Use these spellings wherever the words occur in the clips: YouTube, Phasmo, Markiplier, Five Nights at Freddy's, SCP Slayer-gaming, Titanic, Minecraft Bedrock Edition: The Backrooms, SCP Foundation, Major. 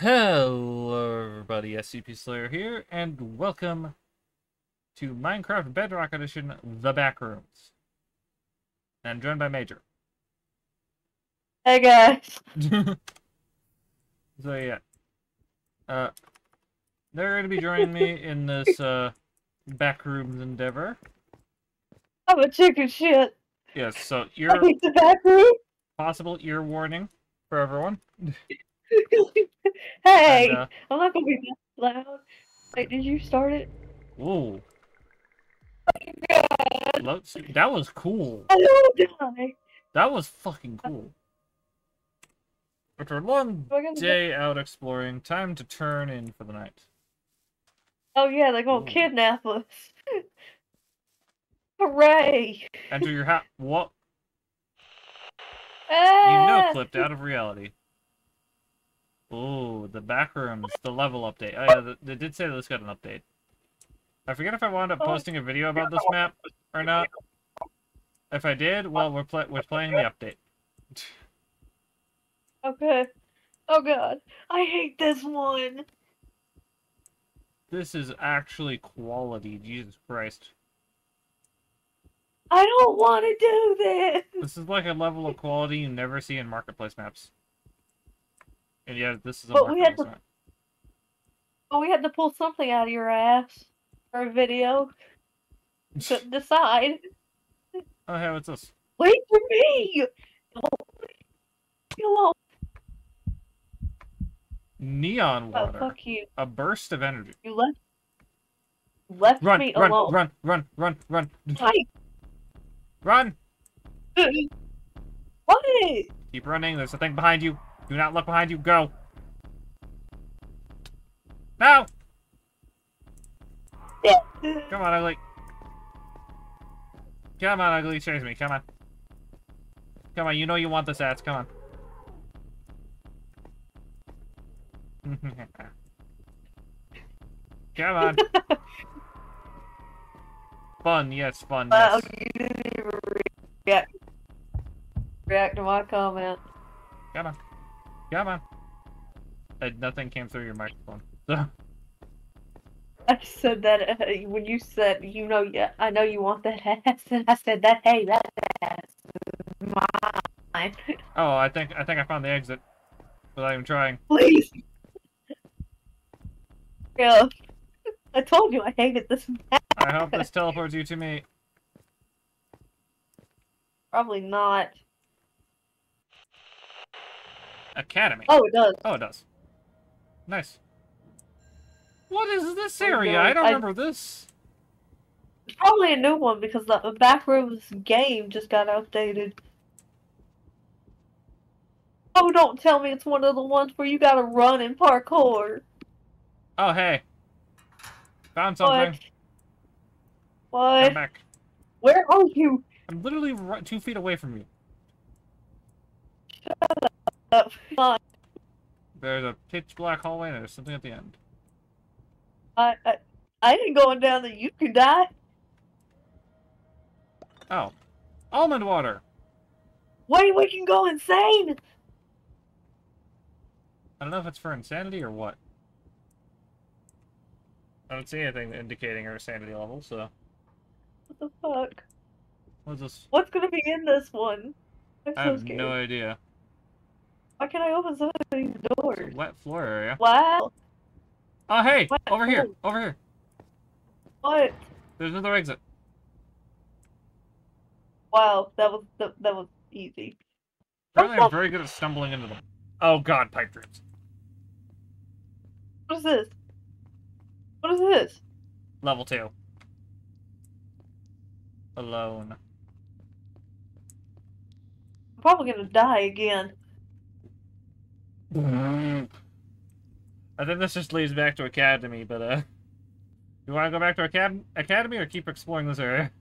Hello everybody, SCP Slayer here, and welcome to Minecraft Bedrock Edition, The Backrooms. And I'm joined by Major. Hey guys! So yeah, they're going to be joining me in this backrooms endeavor. I'm a chicken shit! Yes, so ear... I hate the backroom! Possible ear warning for everyone. Hey, and, I'm not gonna be that loud. Wait, did you start it? Ooh. Oh my god. That was cool. I don't die. That was fucking cool. After a long day out exploring, time to turn in for the night. Oh yeah, they're gonna kidnap us. Hooray! Enter your hat. What? Ah! You know, clipped out of reality. Oh, the backrooms, the level update. Oh yeah, they did say this got an update. I forget if I wound up posting a video about this map or not. If I did, well, we're playing the update. Okay. Oh god, I hate this one. This is actually quality, Jesus Christ. I don't want to do this! This is like a level of quality you never see in marketplace maps. And yeah, this is a but we had to pull something out of your ass for a video to decide. Oh, hey, what's this? Wait for me! Oh, neon water. Oh, fuck you. A burst of energy. You left me alone. Run. Hi. Run! What? Keep running, there's a thing behind you. Do not look behind you. Go. No. Come on, ugly. Come on, ugly. Chase me. Come on. Come on. You know you want this ass. Come on. Come on. Fun. Yes. Fun. Yes. Wow, you didn't even react to my comment. Come on. Come on. Nothing came through your microphone. So. I said that when you said, you know, yeah, I know you want that ass, and I said that, hey, that ass is mine. Oh, I think I found the exit without even trying. Please. Yeah. I told you I hated this map. I hope this teleports you to me. Probably not. Academy. Oh, it does. Oh, it does. Nice. What is this area? I don't remember this. It's probably a new one because the Backrooms game just got updated. Oh, don't tell me it's one of the ones where you gotta run and parkour. Oh, hey. Found something. What? Come back. Where are you? I'm literally 2 feet away from you. Shut up. There's a pitch black hallway and there's something at the end. I ain't going down there. You could die. Oh. Almond water! Wait, we can go insane! I don't know if it's for insanity or what. I don't see anything indicating our insanity level, so... What the fuck? What's this? What's gonna be in this one? I have no idea. Why can't I open some of these doors? It's a wet floor area. Wow. Oh, hey! Wet over here! Over here! What? There's another exit. Wow, that was easy. Apparently I'm very good at stumbling into them. Oh god, pipe dreams. What is this? What is this? Level 2. Alone. I'm probably gonna die again. I think this just leads back to Academy, but you want to go back to Academy or keep exploring this area?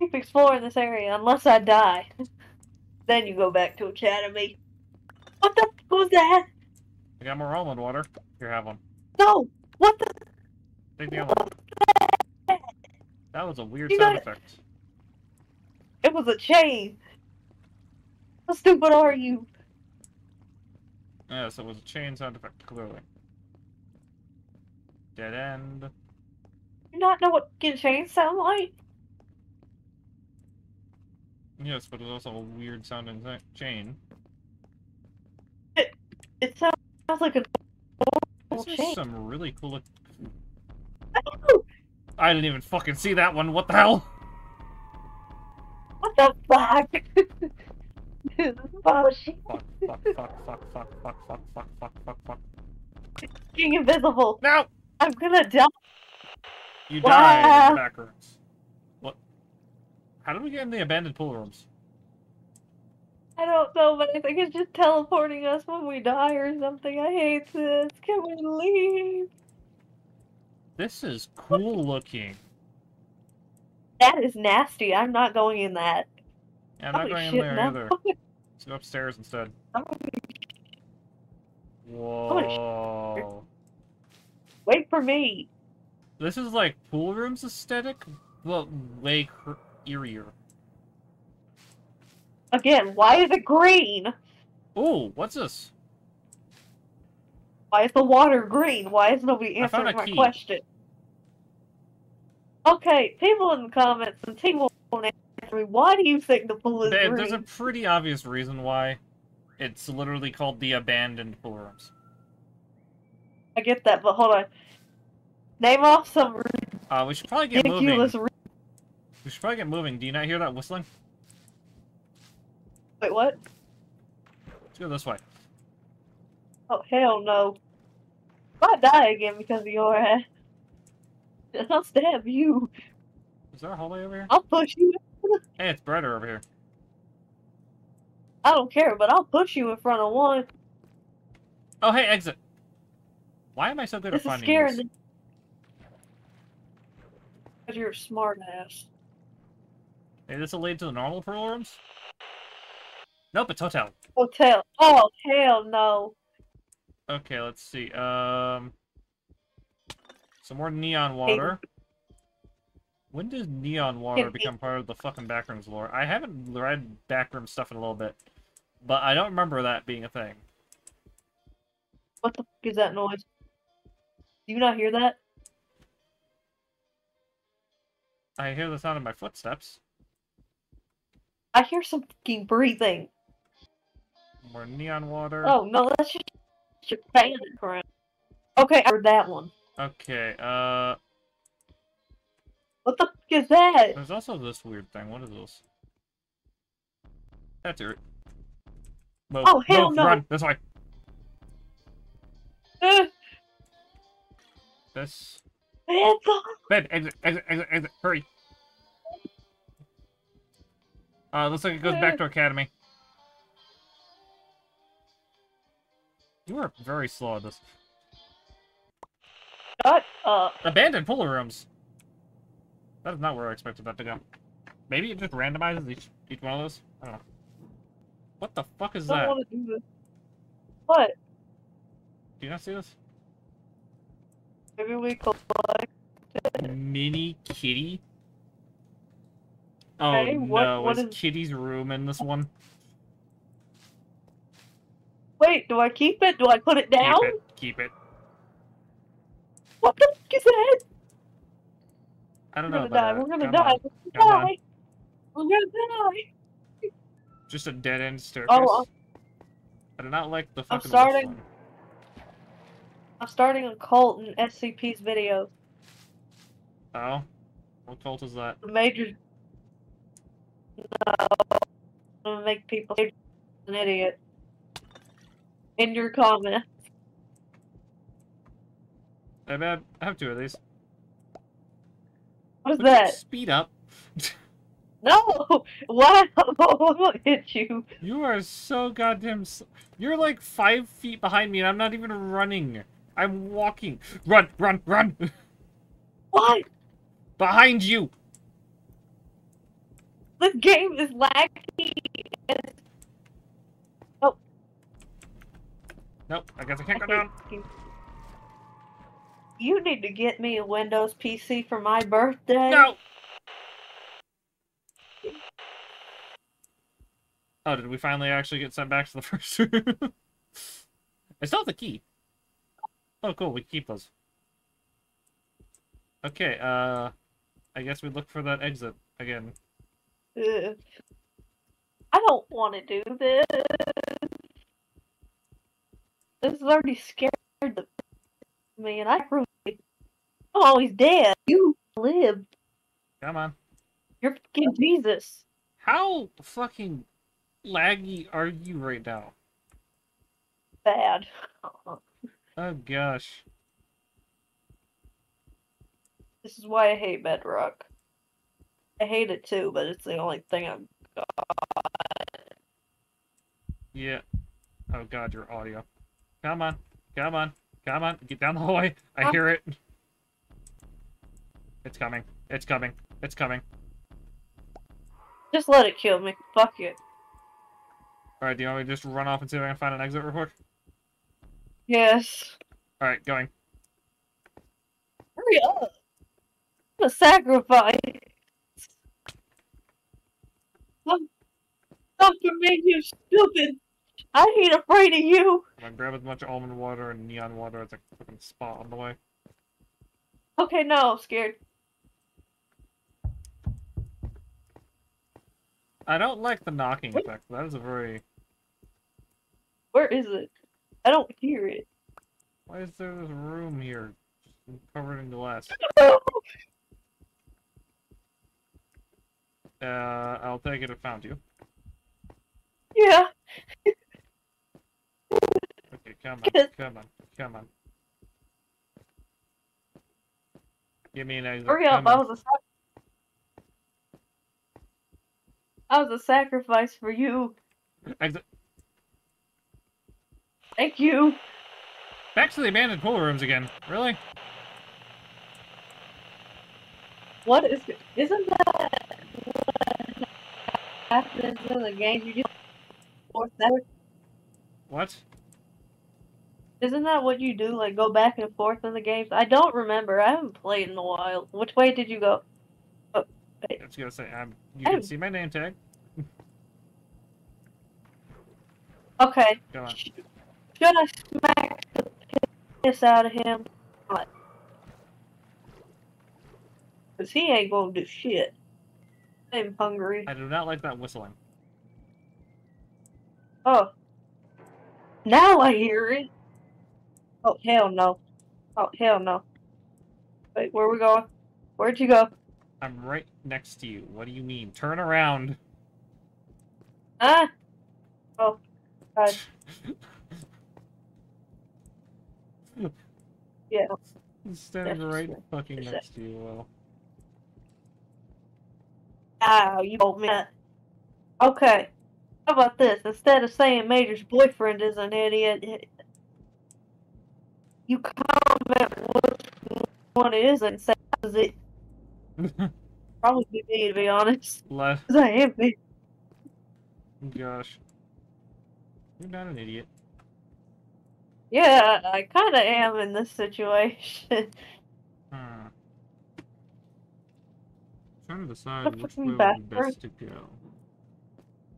Keep exploring this area, unless I die. Then you go back to Academy. What the fuck was that? I got more almond water. Here, have one. No! What the? Take the almond. That was a weird sound effect. It was a chain! How stupid are you? Yes, it was a chains artifact, clearly. Dead end. Do you not know what chains sound like? Yes, but it's also a weird sounding chain. It sounds like a normal chain. This is some really cool... Oh! I didn't even fucking see that one, what the hell? What the fuck? This is bullshit. Fuck. It's being invisible. No! I'm gonna die. You die in the back rooms. What? How did we get in the abandoned pool rooms? I don't know, but I think it's just teleporting us when we die or something. I hate this. Can we leave? This is cool looking. That is nasty. I'm not going in that. Yeah, I'm not going in there either. Let's go upstairs instead. Whoa. Wait for me. This is like pool rooms aesthetic, but way eerier. Again, why is it green? Ooh, what's this? Why is the water green? Why is nobody answering my question? Okay, people in the comments and people won't answer me. Why do you think the pool is green? There's a pretty obvious reason why. It's literally called the abandoned pool rooms. I get that, but hold on. Name off some. We should probably get moving. We should probably get moving. Do you not hear that whistling? Wait, what? Let's go this way. Oh, hell no. I might die again because of your ass. I'll stab you. Is there a hallway over here? I'll push you. Hey, it's brighter over here. I don't care, but I'll push you in front of one. Oh, hey, exit. Why am I so good at finding this? This is scaring me. Because you're a smart ass. Hey, this will lead to the normal pearl rooms? Nope, it's hotel. Hotel. Oh, hell no. Okay, let's see. Some more neon water. When does neon water become part of the fucking Backrooms lore? I haven't read Backroom stuff in a little bit, but I don't remember that being a thing. What the fuck is that noise? Do you not hear that? I hear the sound of my footsteps. I hear some fucking breathing. More neon water. Oh, no, that's just your fan crap. Okay, I heard that one. Okay, what the f*** is that? There's also this weird thing. What is this? That's it. Move, oh, hell move, no! Run, this way! This... Bed, exit, hurry! Looks like it goes back to Academy. You are very slow at this. Shut up. Abandoned pool rooms. That is not where I expected that to go. Maybe it just randomizes each one of those? I don't know. What the fuck is that? I don't want to do this. What? Do you not see this? Maybe we collect it. Mini kitty? Oh hey, what is kitty's room in this one? Wait, do I keep it? Do I put it down? Keep it. What the fuck is that? I don't know about that. We're gonna die. We're gonna die. Just a dead end staircase. Oh, I do not like the fucking. I'm starting a cult in SCP's video. Oh, what cult is that? The Major. No, I'm gonna make people an idiot. In your comments. I have two of these. What was that? Speed up. No! Wow! I'm gonna hit you. You are so goddamn slow. You're like 5 feet behind me and I'm not even running. I'm walking. Run! What? Behind you! This game is laggy. Oh. Nope, I guess I can't go down. You need to get me a Windows PC for my birthday. No! Oh, did we finally actually get sent back to the first room? I still have the key. Oh, cool. We keep those. Okay, I guess we look for that exit again. Ugh. I don't want to do this. This is already scared the me, and I really... Oh, he's dead. You lived. Come on. You're fucking Jesus. How fucking laggy are you right now? Bad. Oh, gosh. This is why I hate Bedrock. I hate it too, but it's the only thing I've got. Yeah. Oh god, your audio. Come on. Come on. Come on. Get down the hallway. I hear it. It's coming. It's coming. It's coming. Just let it kill me. Fuck it. Alright, do you want me to just run off and see if I can find an exit real quick? Yes. Alright, going. Hurry up. I'm a sacrifice. Doctor made you stupid. I ain't afraid of you. I'm gonna grab as much almond water and neon water as I fucking spot on the way. Okay, no, I'm scared. I don't like the knocking effect. That is a very... Where is it? I don't hear it. Why is there this room here covered in glass? I'll take it I found you. Yeah. Okay, come on, come on, come on. Give me an exit. Hurry up, I was a sacrifice for you. Exit. Thank you. Back to the abandoned pool rooms again. Really? What is... Isn't that... what happens in the game? You just... What? Isn't that what you do? Like, go back and forth in the games? I don't remember. I haven't played in a while. Which way did you go? Oh, wait. I was gonna say, you can see my name tag. Okay. Come on. Should I smack the piss out of him? Because he ain't gonna do shit. I'm hungry. I do not like that whistling. Oh. Now I hear it. Oh, hell no. Oh, hell no. Wait, where are we going? Where'd you go? I'm right next to you. What do you mean? Turn around. Ah. Oh. God. Yeah. I'm standing right fucking next to you, Will. Oh, you told me that. Okay. How about this? Instead of saying Major's boyfriend is an idiot, you comment which one it is and say is it. Probably me, to be honest. Left. Because I am me. Gosh. You're not an idiot. Yeah, I kind of am in this situation. Hmm. I'm trying to decide which way would be best to go.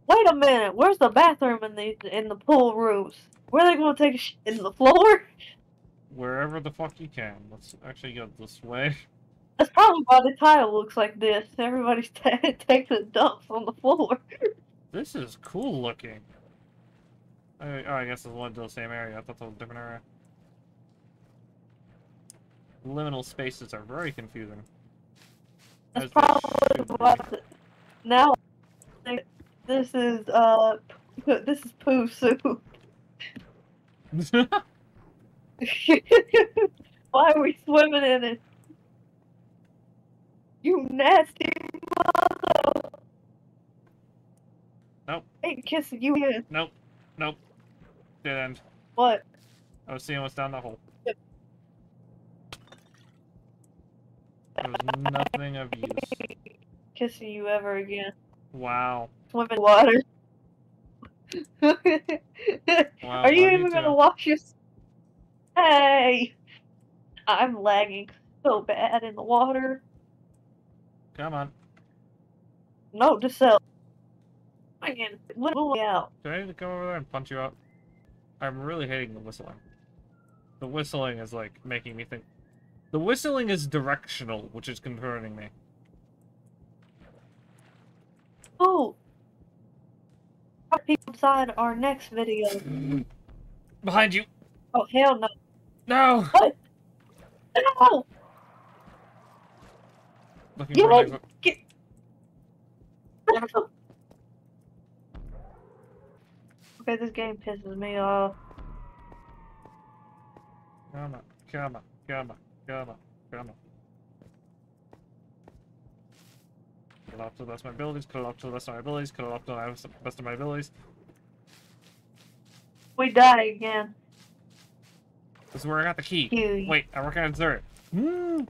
Wait a minute, where's the bathroom in the pool rooms? Where are they gonna take a shit? In the floor? Wherever the fuck you can. Let's actually go this way. That's probably why the tile looks like this. Everybody's taking dumps on the floor. This is cool looking. Oh, I guess it's led to the same area. I thought that was a different area. Liminal spaces are very confusing. That's probably why now this is poo soup. Why are we swimming in it? You nasty mother! Nope. I ain't kissing you in. Nope. Nope. Dead end. What? I was seeing what's down the hole. Yep. There was nothing of use. Kissing you ever again. Wow. Swim in water. Wow, are you even gonna wash your... Hey! I'm lagging so bad in the water. Come on. No, just so. I can't. Let me out. Do I need to come over there and punch you out? I'm really hating the whistling. The whistling is like making me think. The whistling is directional, which is concerning me. Oh! People inside our next video. Behind you! Oh, hell no. No! What? No! Looking for my... Get... No. Okay, this game pisses me off. Come on, come on, come on, come on, come on. Cut off to the best of my abilities, cut off to the best of my abilities, cut off to the best of my abilities. We die again. This is where I got the key. Huge. Wait, I work on Zurich. Mm.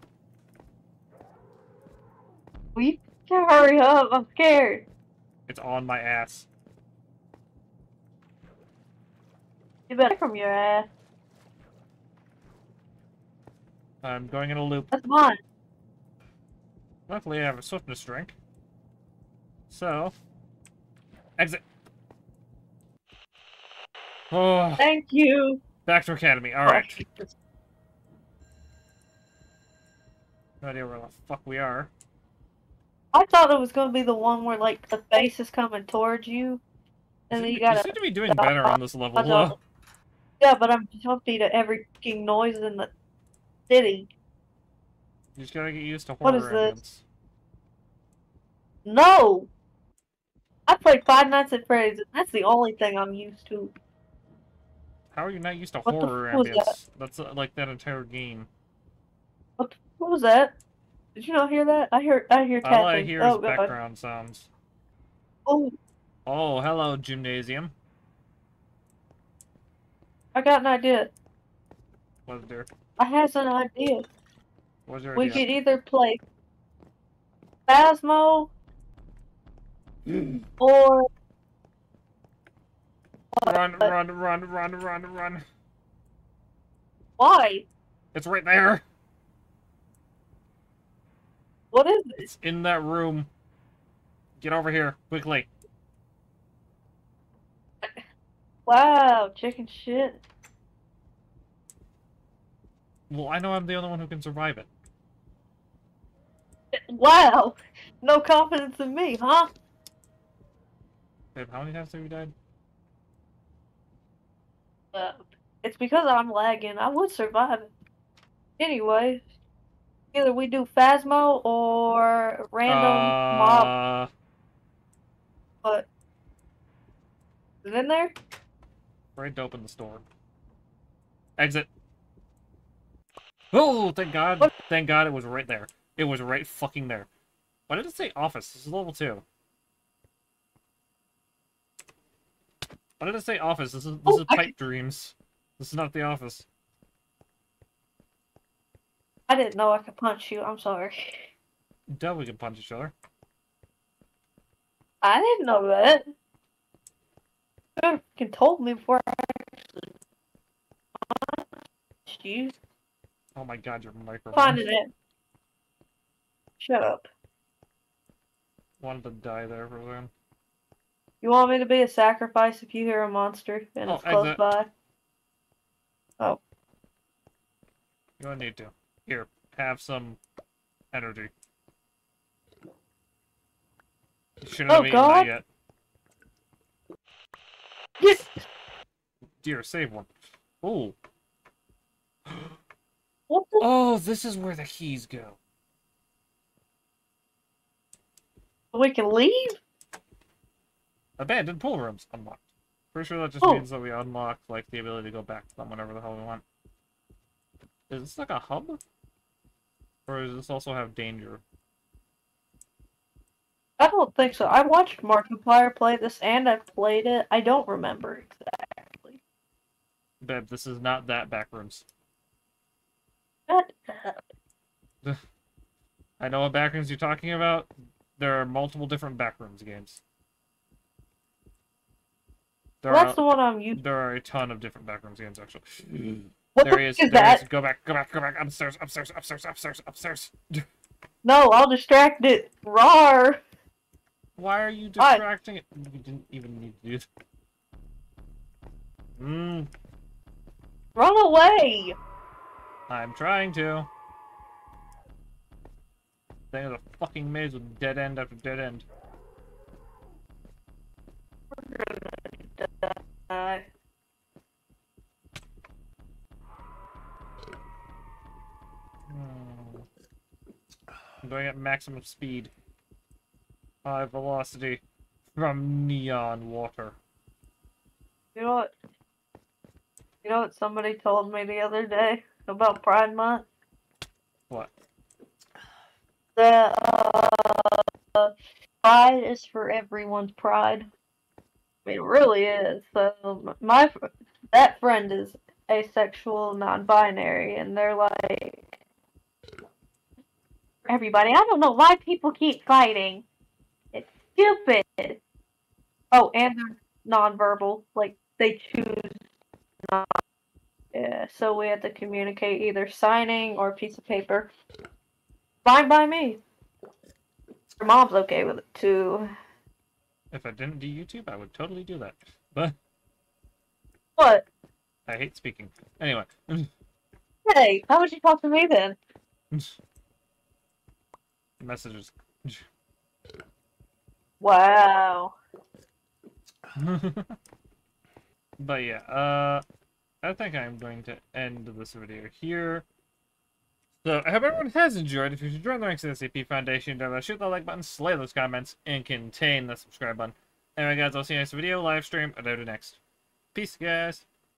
We can hurry up, I'm scared. It's on my ass. You better from your ass. I'm going in a loop. That's mine. Luckily, I have a swiftness drink. So, exit. Oh. Thank you. Back to Academy. All right. No idea where the fuck we are. I thought it was going to be the one where, like, the face is coming towards you. And then you gotta. You seem to be doing better on this level, though. Yeah, but I'm jumpy to every fucking noise in the city. You just gotta get used to horror. What is this? No! I played Five Nights at Freddy's, and that's the only thing I'm used to. How are you not used to horror ambience? That's like that entire game. What was that? Did you not hear that? I hear tapping. All I hear is background sounds. Oh. Oh, hello, gymnasium. I got an idea. What's there? I has an idea. What's your idea? We could either play Phasmo or... Run, run, run, run, run, run. Why? It's right there. What is it? It's in that room. Get over here, quickly. Wow, chicken shit. Well, I know I'm the only one who can survive it. Wow! No confidence in me, huh? Babe, how many times have you died? It's because I'm lagging. I would survive it. Anyway, either we do Phasmo or random mob. What? Is it in there? Afraid to open the door. Exit. Oh, thank God. What? Thank God it was right there. It was right fucking there. Why did it say office? This is level 2. Why did it say office? This is pipe dreams. This is not the office. I didn't know I could punch you. I'm sorry. Duh, we can punch each other. I didn't know that. You could have told me before I actually punched you. Oh my God, your microphone. Finding it. Shut up. Wanted to die there for them. You want me to be a sacrifice if you hear a monster and it's close by? Oh. You don't need to. Here, have some energy. You shouldn't have eaten that yet. Yes! Dear, save one. Ooh. Oh, this is where the keys go. We can leave? Abandoned pool rooms unlocked. Pretty sure that just means that we unlock, like, the ability to go back to them whenever the hell we want. Is this like a hub? Or does this also have danger? I don't think so. I watched Markiplier play this and I've played it. I don't remember exactly. Babe, this is not that Backrooms. I know what Backrooms you're talking about. There are multiple different Backrooms games. That's the one I'm using. There are a ton of different Backrooms games, actually. What there is that? There is. Go back, go back, go back. Upstairs, upstairs, upstairs, upstairs, upstairs. No, I'll distract it. Rawr! Why are you distracting it? You didn't even need to do that. Run away! I'm trying to. Thing is a fucking maze with dead end after dead end. We're gonna die. I'm going at maximum speed. High velocity from neon water. You know what? You know what somebody told me the other day about Pride Month? What? That pride is for everyone's pride. It really is. So that friend is asexual, non-binary, and they're like, everybody, I don't know why people keep fighting. It's stupid. Oh, and they're non-verbal. Like, they choose not. Yeah, so we have to communicate either signing or a piece of paper. Fine by me. Your mom's okay with it, too. If I didn't do YouTube, I would totally do that. But... What? I hate speaking. Anyway. Hey, how would you talk to me, then? Messages. Wow. But yeah, I think I'm going to end this video here. So, I hope everyone has enjoyed. If you should join the ranks of the SCP Foundation, don't forget to shoot the like button, slay those comments, and contain the subscribe button. Anyway, guys, I'll see you next video, live stream, or do the next. Peace, guys.